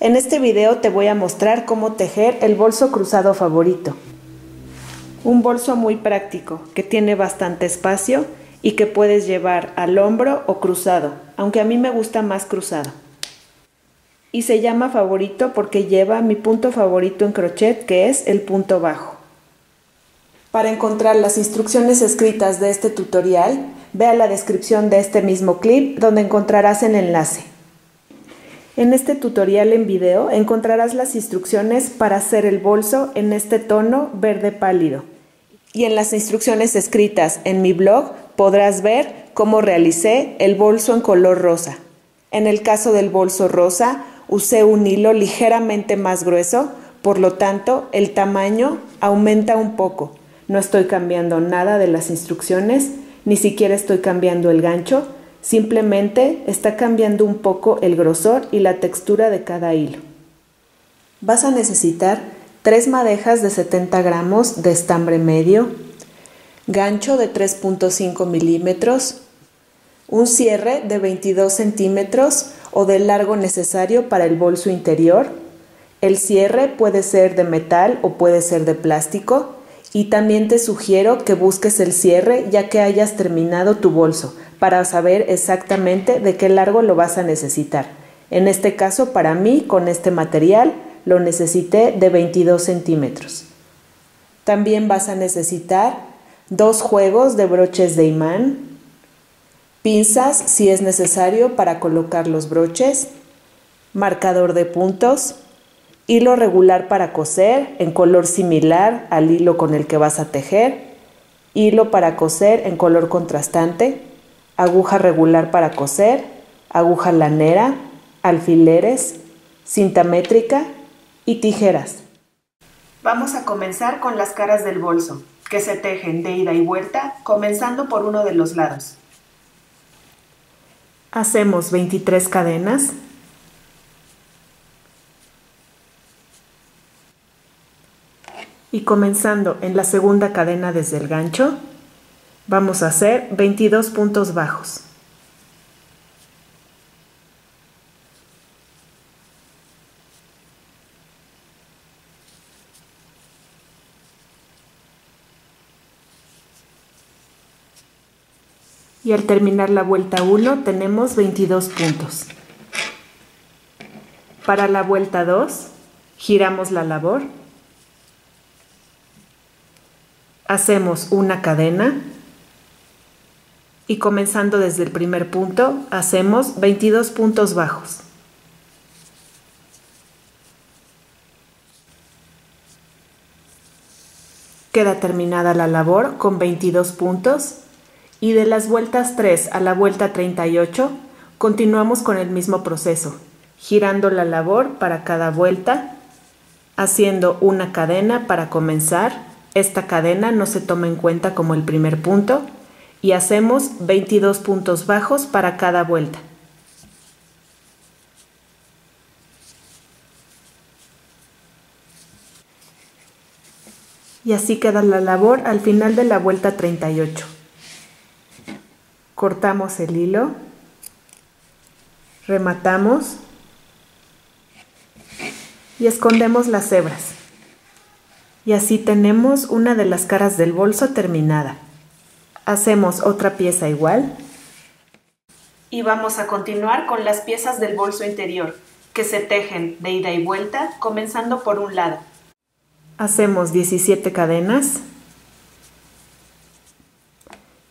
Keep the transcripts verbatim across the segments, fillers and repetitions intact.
En este video te voy a mostrar cómo tejer el bolso cruzado favorito. Un bolso muy práctico que tiene bastante espacio y que puedes llevar al hombro o cruzado, aunque a mí me gusta más cruzado. Y se llama favorito porque lleva mi punto favorito en crochet, que es el punto bajo. Para encontrar las instrucciones escritas de este tutorial, ve a la descripción de este mismo clip donde encontrarás el enlace. En este tutorial en video encontrarás las instrucciones para hacer el bolso en este tono verde pálido. Y en las instrucciones escritas en mi blog podrás ver cómo realicé el bolso en color rosa. En el caso del bolso rosa, usé un hilo ligeramente más grueso, por lo tanto, el tamaño aumenta un poco. No estoy cambiando nada de las instrucciones, ni siquiera estoy cambiando el gancho, simplemente está cambiando un poco el grosor y la textura de cada hilo. Vas a necesitar tres madejas de setenta gramos de estambre medio, gancho de tres punto cinco milímetros, un cierre de veintidós centímetros o del largo necesario para el bolso interior. El cierre puede ser de metal o puede ser de plástico, y también te sugiero que busques el cierre ya que hayas terminado tu bolso para saber exactamente de qué largo lo vas a necesitar. En este caso, para mí, con este material lo necesité de veintidós centímetros. También vas a necesitar dos juegos de broches de imán, pinzas si es necesario para colocar los broches, marcador de puntos, hilo regular para coser en color similar al hilo con el que vas a tejer, hilo para coser en color contrastante, aguja regular para coser, aguja lanera, alfileres, cinta métrica y tijeras. Vamos a comenzar con las caras del bolso, que se tejen de ida y vuelta, comenzando por uno de los lados. Hacemos veintitrés cadenas, y comenzando en la segunda cadena desde el gancho, vamos a hacer veintidós puntos bajos. Y al terminar la vuelta uno tenemos veintidós puntos. Para la vuelta dos giramos la labor, hacemos una cadena y comenzando desde el primer punto hacemos veintidós puntos bajos. Queda terminada la labor con veintidós puntos. Y de las vueltas tres a la vuelta treinta y ocho, continuamos con el mismo proceso, girando la labor para cada vuelta, haciendo una cadena para comenzar. Esta cadena no se toma en cuenta como el primer punto y hacemos veintidós puntos bajos para cada vuelta. Y así queda la labor al final de la vuelta treinta y ocho. Cortamos el hilo, rematamos y escondemos las hebras. Y así tenemos una de las caras del bolso terminada. Hacemos otra pieza igual y vamos a continuar con las piezas del bolso interior que se tejen de ida y vuelta, comenzando por un lado. Hacemos diecisiete cadenas.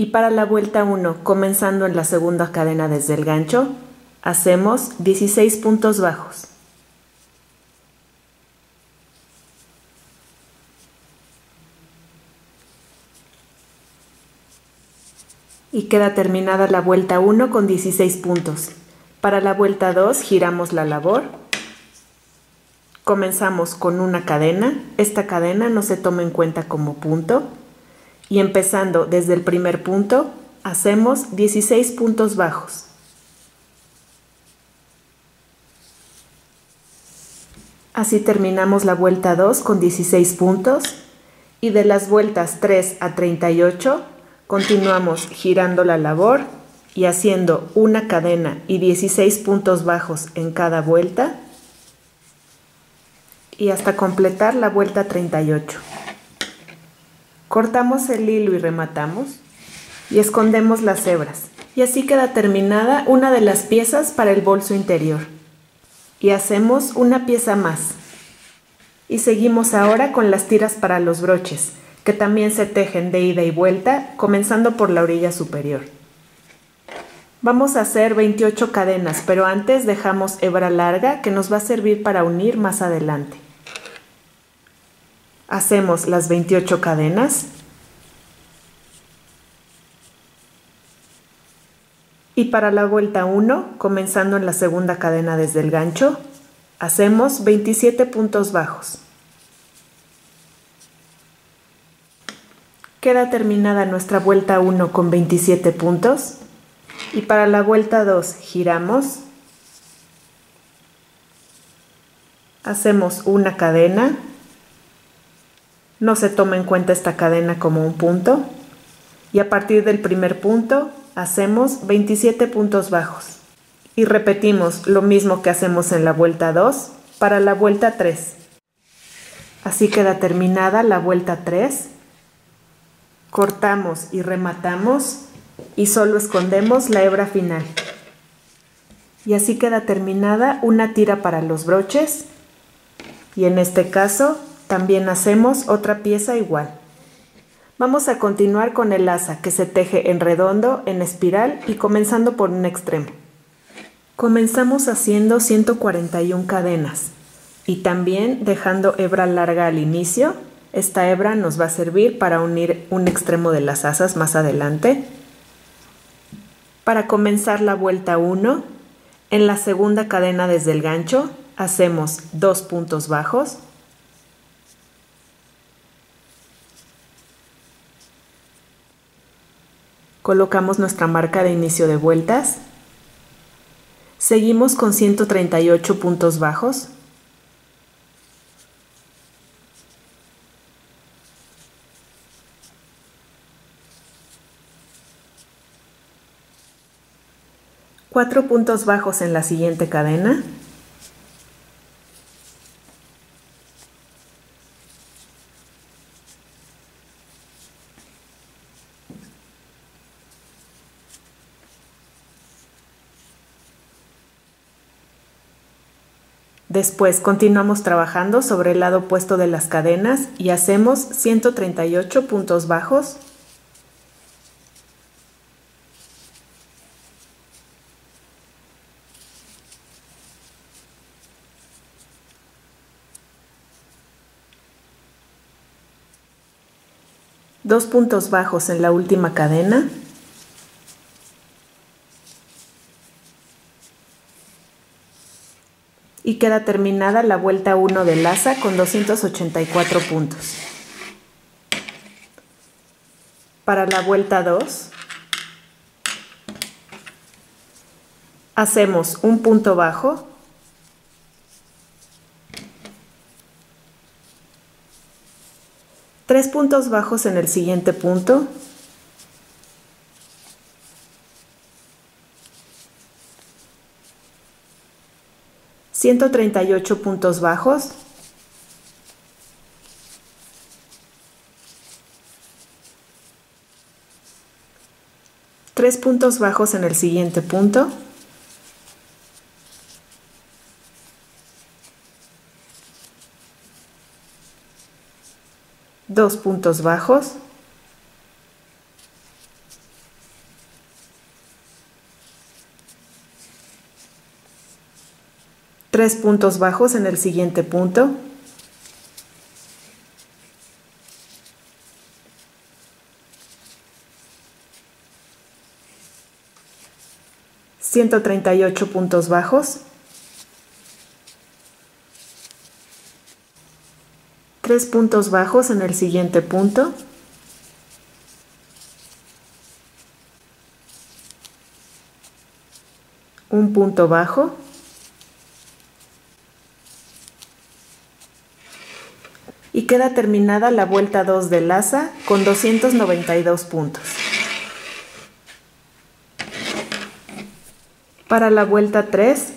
Y para la vuelta uno, comenzando en la segunda cadena desde el gancho, hacemos dieciséis puntos bajos. Y queda terminada la vuelta uno con dieciséis puntos. Para la vuelta dos giramos la labor. Comenzamos con una cadena. Esta cadena no se toma en cuenta como punto. Y empezando desde el primer punto, hacemos dieciséis puntos bajos. Así terminamos la vuelta dos con dieciséis puntos. Y de las vueltas tres a treinta y ocho, continuamos girando la labor y haciendo una cadena y dieciséis puntos bajos en cada vuelta. y hasta completar la vuelta treinta y ocho. Cortamos el hilo y rematamos y escondemos las hebras. Y así queda terminada una de las piezas para el bolso interior. Y hacemos una pieza más. Y seguimos ahora con las tiras para los broches, que también se tejen de ida y vuelta, comenzando por la orilla superior. Vamos a hacer veintiocho cadenas, pero antes dejamos hebra larga que nos va a servir para unir más adelante. Hacemos las veintiocho cadenas y para la vuelta uno, comenzando en la segunda cadena desde el gancho, hacemos veintisiete puntos bajos. Queda terminada nuestra vuelta uno con veintisiete puntos. Y para la vuelta dos giramos, hacemos una cadena, no se toma en cuenta esta cadena como un punto, y a partir del primer punto hacemos veintisiete puntos bajos. Y repetimos lo mismo que hacemos en la vuelta dos para la vuelta tres. Así queda terminada la vuelta tres, cortamos y rematamos. Y solo escondemos la hebra final. Y así queda terminada una tira para los broches. Y en este caso también hacemos otra pieza igual. Vamos a continuar con el asa que se teje en redondo, en espiral y comenzando por un extremo. Comenzamos haciendo ciento cuarenta y una cadenas y también dejando hebra larga al inicio. Esta hebra nos va a servir para unir un extremo de las asas más adelante. Para comenzar la vuelta uno, en la segunda cadena desde el gancho, hacemos dos puntos bajos. Colocamos nuestra marca de inicio de vueltas. Seguimos con ciento treinta y ocho puntos bajos. cuatro puntos bajos en la siguiente cadena. Después continuamos trabajando sobre el lado opuesto de las cadenas y hacemos ciento treinta y ocho puntos bajos. Dos puntos bajos en la última cadena. Y queda terminada la vuelta uno del asa con doscientos ochenta y cuatro puntos. Para la vuelta dos, hacemos un punto bajo. Tres puntos bajos en el siguiente punto. ciento treinta y ocho puntos bajos. Tres puntos bajos en el siguiente punto. Dos puntos bajos, tres puntos bajos en el siguiente punto, ciento treinta y ocho puntos bajos, tres puntos bajos en el siguiente punto, un punto bajo, y queda terminada la vuelta dos del asa con doscientos noventa y dos puntos. Para la vuelta tres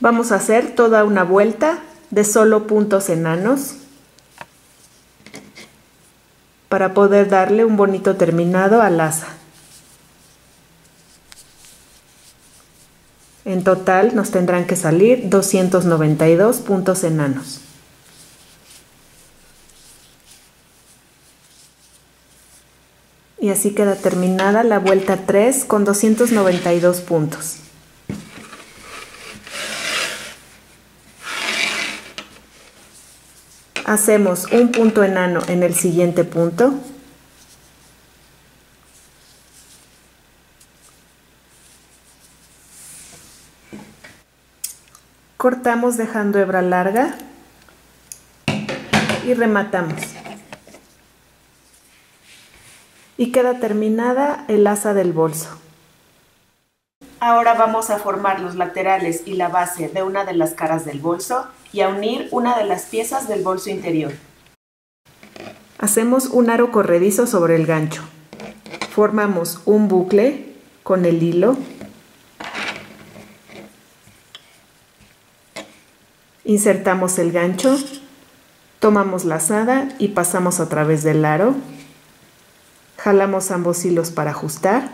vamos a hacer toda una vuelta de solo puntos enanos para poder darle un bonito terminado al asa. En total nos tendrán que salir doscientos noventa y dos puntos enanos. Y así queda terminada la vuelta tres con doscientos noventa y dos puntos. Hacemos un punto enano en el siguiente punto. Cortamos dejando hebra larga y rematamos. Y queda terminada el asa del bolso. Ahora vamos a formar los laterales y la base de una de las caras del bolso y a unir una de las piezas del bolso interior. Hacemos un aro corredizo sobre el gancho. Formamos un bucle con el hilo. Insertamos el gancho, tomamos lazada y pasamos a través del aro. Jalamos ambos hilos para ajustar.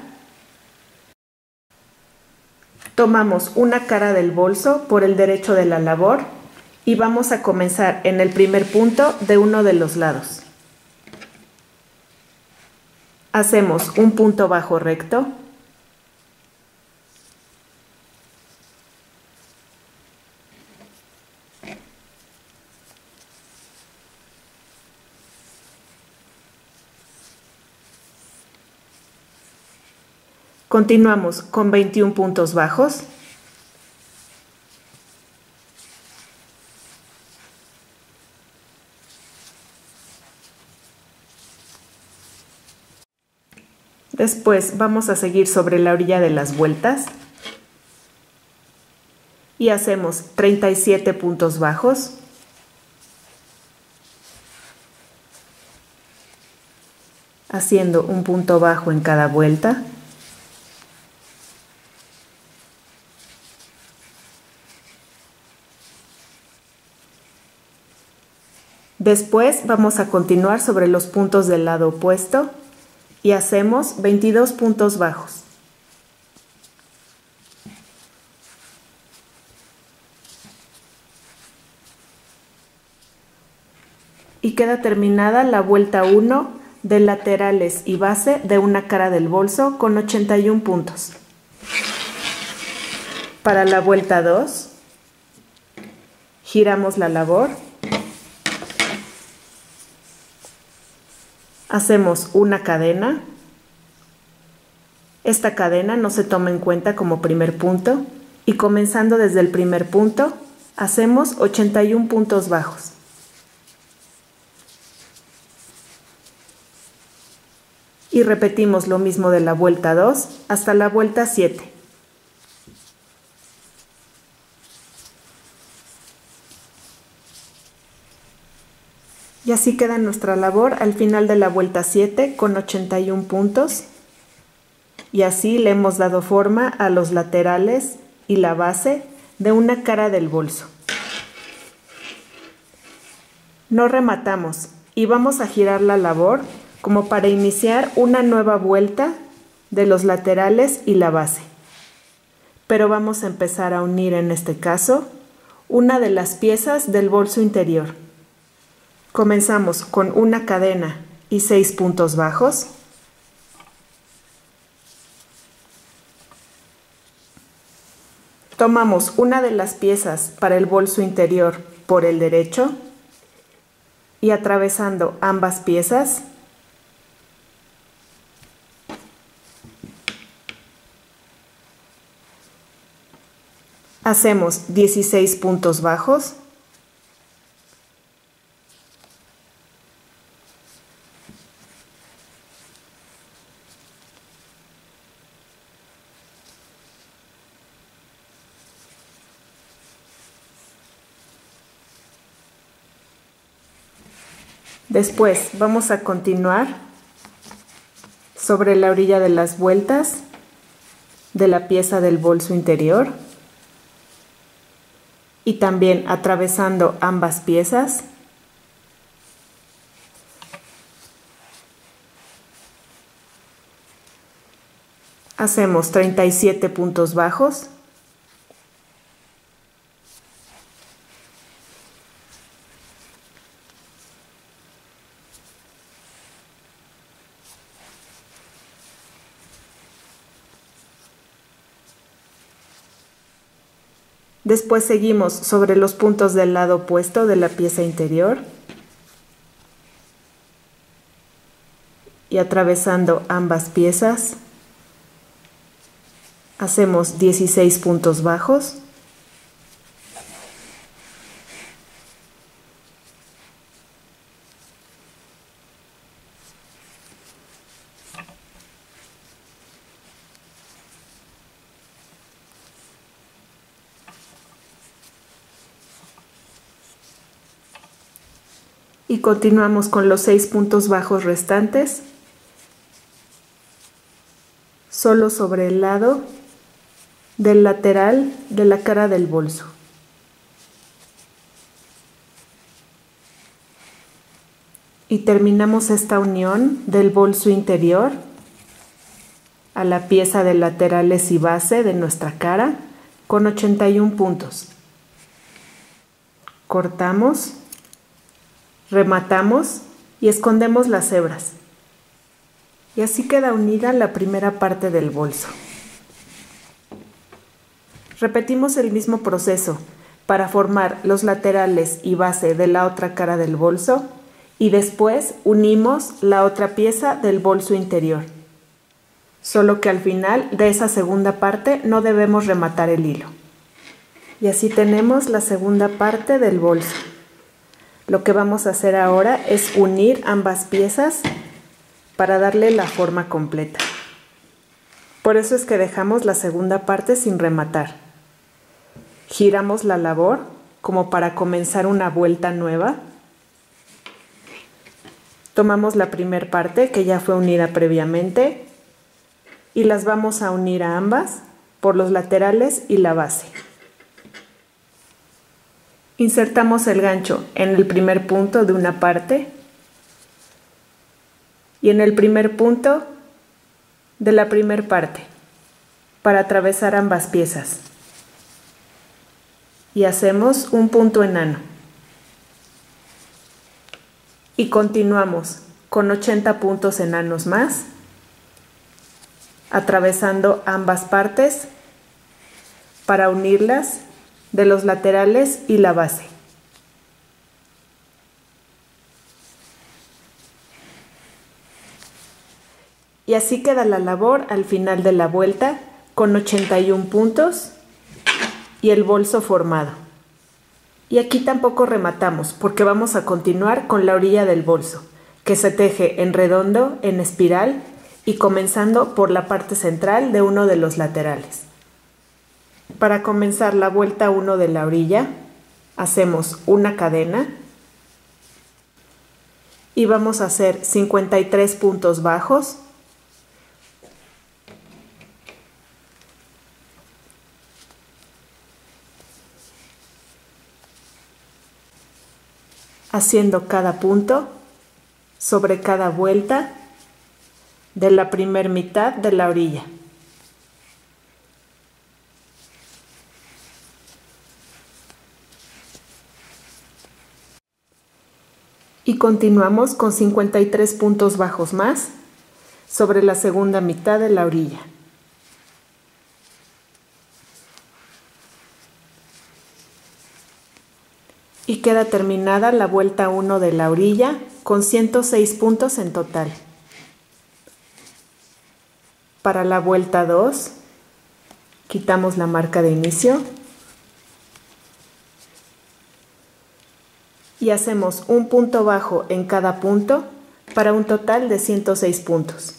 Tomamos una cara del bolso por el derecho de la labor y vamos a comenzar en el primer punto de uno de los lados. Hacemos un punto bajo recto. Continuamos con veintiún puntos bajos. Después vamos a seguir sobre la orilla de las vueltas y hacemos treinta y siete puntos bajos. Haciendo un punto bajo en cada vuelta. Después vamos a continuar sobre los puntos del lado opuesto y hacemos veintidós puntos bajos. Y queda terminada la vuelta uno de laterales y base de una cara del bolso con ochenta y uno puntos. Para la vuelta dos, giramos la labor. Hacemos una cadena. Esta cadena no se toma en cuenta como primer punto y comenzando desde el primer punto hacemos ochenta y uno puntos bajos. Y repetimos lo mismo de la vuelta dos hasta la vuelta siete. Y así queda nuestra labor al final de la vuelta siete con ochenta y uno puntos. Y así le hemos dado forma a los laterales y la base de una cara del bolso. No rematamos y vamos a girar la labor como para iniciar una nueva vuelta de los laterales y la base. Pero vamos a empezar a unir en este caso una de las piezas del bolso interior. Comenzamos con una cadena y seis puntos bajos. Tomamos una de las piezas para el bolso interior por el derecho y atravesando ambas piezas, hacemos dieciséis puntos bajos. Después vamos a continuar sobre la orilla de las vueltas de la pieza del bolso interior y también atravesando ambas piezas. Hacemos treinta y siete puntos bajos. Después seguimos sobre los puntos del lado opuesto de la pieza interior y atravesando ambas piezas hacemos dieciséis puntos bajos. Y continuamos con los seis puntos bajos restantes, solo sobre el lado del lateral de la cara del bolso. Y terminamos esta unión del bolso interior a la pieza de laterales y base de nuestra cara con ochenta y uno puntos. Cortamos. Rematamos y escondemos las hebras. Y así queda unida la primera parte del bolso. Repetimos el mismo proceso para formar los laterales y base de la otra cara del bolso y después unimos la otra pieza del bolso interior. Solo que al final de esa segunda parte no debemos rematar el hilo. Y así tenemos la segunda parte del bolso. Lo que vamos a hacer ahora es unir ambas piezas para darle la forma completa. Por eso es que dejamos la segunda parte sin rematar. Giramos la labor como para comenzar una vuelta nueva. Tomamos la primera parte que ya fue unida previamente y las vamos a unir a ambas por los laterales y la base. Insertamos el gancho en el primer punto de una parte y en el primer punto de la primer parte para atravesar ambas piezas y hacemos un punto enano y continuamos con ochenta puntos enanos más atravesando ambas partes para unirlas de los laterales y la base. Y así queda la labor al final de la vuelta con ochenta y uno puntos y el bolso formado. Y aquí tampoco rematamos porque vamos a continuar con la orilla del bolso, que se teje en redondo, en espiral y comenzando por la parte central de uno de los laterales. Para comenzar la vuelta uno de la orilla, hacemos una cadena y vamos a hacer cincuenta y tres puntos bajos haciendo cada punto sobre cada vuelta de la primer mitad de la orilla. Y continuamos con cincuenta y tres puntos bajos más sobre la segunda mitad de la orilla. Y queda terminada la vuelta uno de la orilla con ciento seis puntos en total. Para la vuelta dos, quitamos la marca de inicio. Y hacemos un punto bajo en cada punto para un total de ciento seis puntos.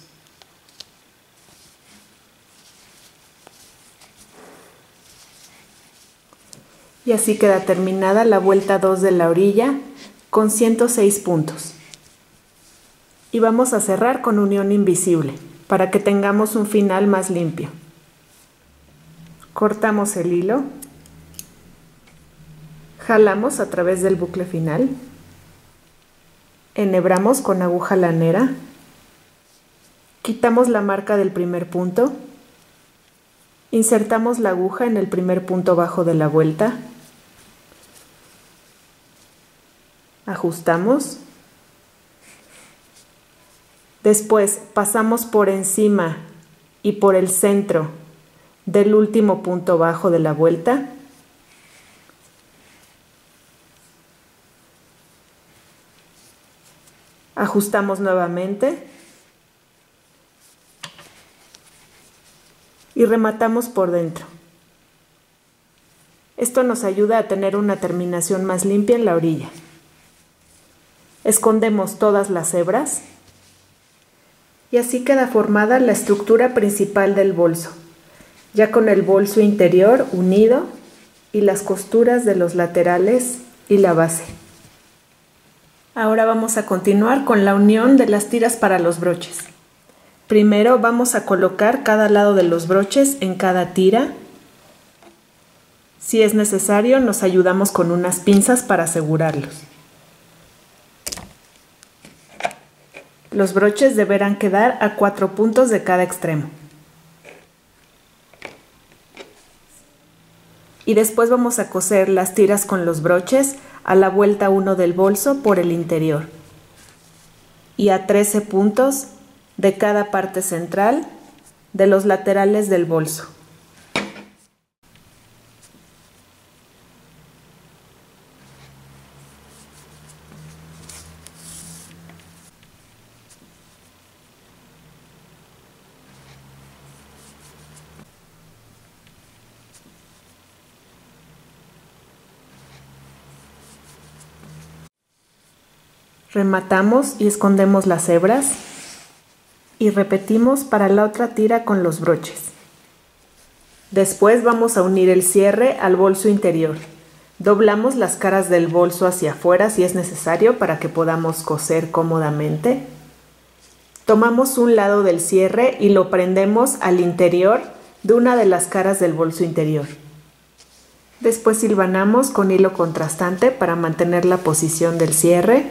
Y así queda terminada la vuelta dos de la orilla con ciento seis puntos. Y vamos a cerrar con unión invisible para que tengamos un final más limpio. Cortamos el hilo. jalamos a través del bucle final, enhebramos con aguja lanera, quitamos la marca del primer punto, insertamos la aguja en el primer punto bajo de la vuelta, ajustamos, después pasamos por encima y por el centro del último punto bajo de la vuelta, ajustamos nuevamente y rematamos por dentro. Esto nos ayuda a tener una terminación más limpia en la orilla. Escondemos todas las hebras y así queda formada la estructura principal del bolso, ya con el bolso interior unido y las costuras de los laterales y la base. Ahora vamos a continuar con la unión de las tiras para los broches. Primero vamos a colocar cada lado de los broches en cada tira. Si es necesario, nos ayudamos con unas pinzas para asegurarlos. Los broches deberán quedar a cuatro puntos de cada extremo. Y después vamos a coser las tiras con los broches a la vuelta uno del bolso por el interior y a trece puntos de cada parte central de los laterales del bolso. Rematamos y escondemos las hebras. Y repetimos para la otra tira con los broches. Después vamos a unir el cierre al bolso interior. Doblamos las caras del bolso hacia afuera si es necesario para que podamos coser cómodamente. Tomamos un lado del cierre y lo prendemos al interior de una de las caras del bolso interior. Después hilvanamos con hilo contrastante para mantener la posición del cierre.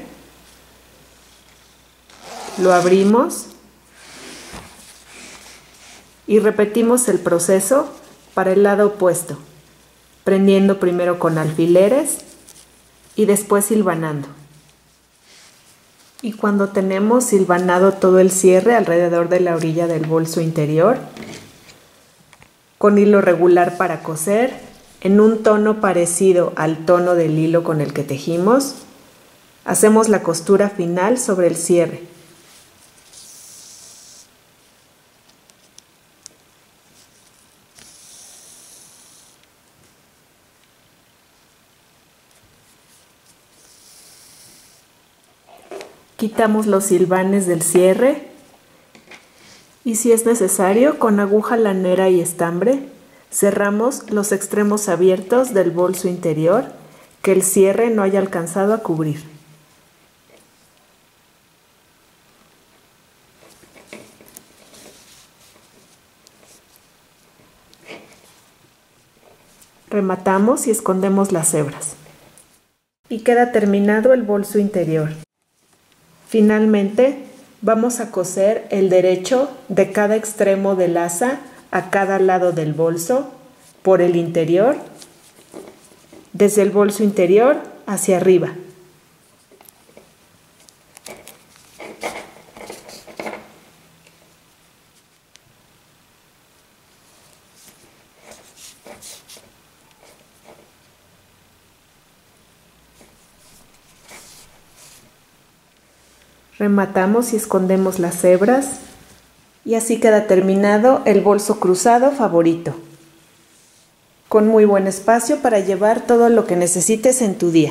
Lo abrimos. Y repetimos el proceso para el lado opuesto, prendiendo primero con alfileres y después hilvanando. Y cuando tenemos hilvanado todo el cierre alrededor de la orilla del bolso interior, con hilo regular para coser, en un tono parecido al tono del hilo con el que tejimos, hacemos la costura final sobre el cierre. Quitamos los hilvanes del cierre y, si es necesario, con aguja lanera y estambre, cerramos los extremos abiertos del bolso interior que el cierre no haya alcanzado a cubrir. Rematamos y escondemos las hebras. Y queda terminado el bolso interior. Finalmente, vamos a coser el derecho de cada extremo de laza a cada lado del bolso por el interior, desde el bolso interior hacia arriba. Rematamos y escondemos las hebras y así queda terminado el bolso cruzado favorito, con muy buen espacio para llevar todo lo que necesites en tu día.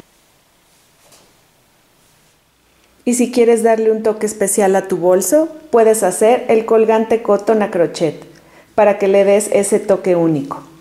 Y si quieres darle un toque especial a tu bolso, puedes hacer el colgante cotton a crochet para que le des ese toque único.